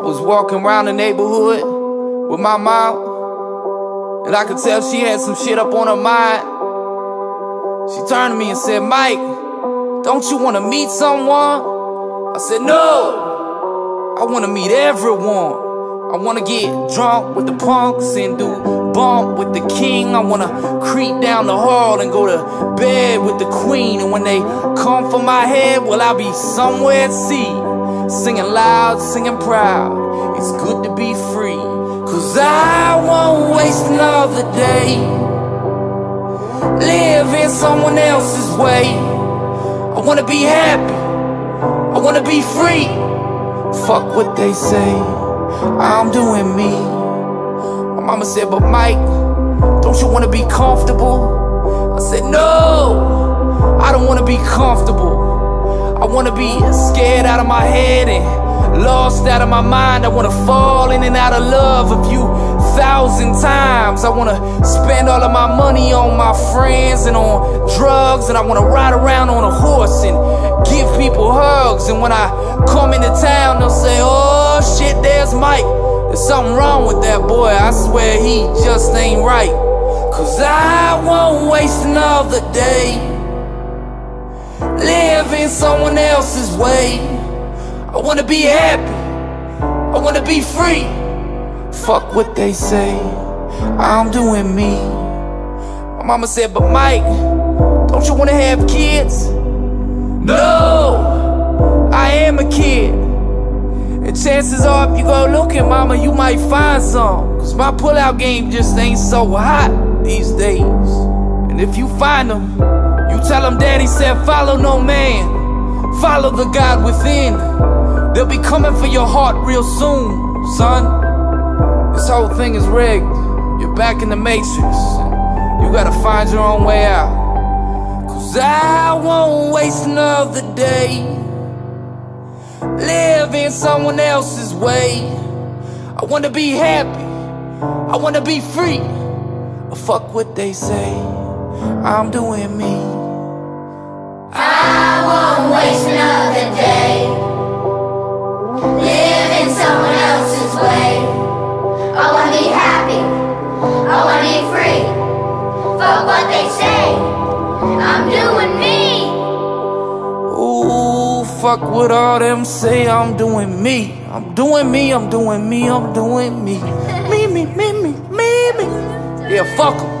I was walking around the neighborhood with my mom, and I could tell she had some shit up on her mind. She turned to me and said, "Mike, don't you want to meet someone?" I said, "No, I want to meet everyone. I wanna get drunk with the punks and do bump with the king. I wanna creep down the hall and go to bed with the queen. And when they come for my head, well, I'll be somewhere at sea, singing loud, singing proud. It's good to be free. Cause I won't waste another day living someone else's way. I wanna be happy, I wanna be free. Fuck what they say, I'm doing me." My mama said, "But Mike, don't you want to be comfortable?" I said, "No, I don't want to be comfortable. I want to be scared out of my head and lost out of my mind. I want to fall in and out of love a few thousand times. I want to spend all of my money on my friends and on drugs. And I want to ride around on a horse and give people hugs. And when I come into town, they'll say, 'Oh, shit, there's Mike. There's something wrong with that boy. I swear he just ain't right.' Cause I won't waste another day living someone else's way. I wanna be happy, I wanna be free. Fuck what they say, I'm doing me." My mama said, "But Mike, don't you wanna have kids?" "No, I am a kid. And chances are if you go looking, mama, you might find some. Cause my pullout game just ain't so hot these days. And if you find them, you tell them daddy said follow no man, follow the God within. They'll be coming for your heart real soon, son. This whole thing is rigged. You're back in the matrix. You gotta find your own way out. Cause I won't waste another day living someone else's way. I wanna be happy, I wanna be free. Fuck what they say, I'm doing me." I won't waste another day living someone else's way. I wanna be happy, I wanna be free. Fuck what they say, I'm doing me. Ooh, fuck what all them say, I'm doing me. I'm doing me, I'm doing me, I'm doing me. Me, me, me, me, me, me. Yeah, fuck 'em.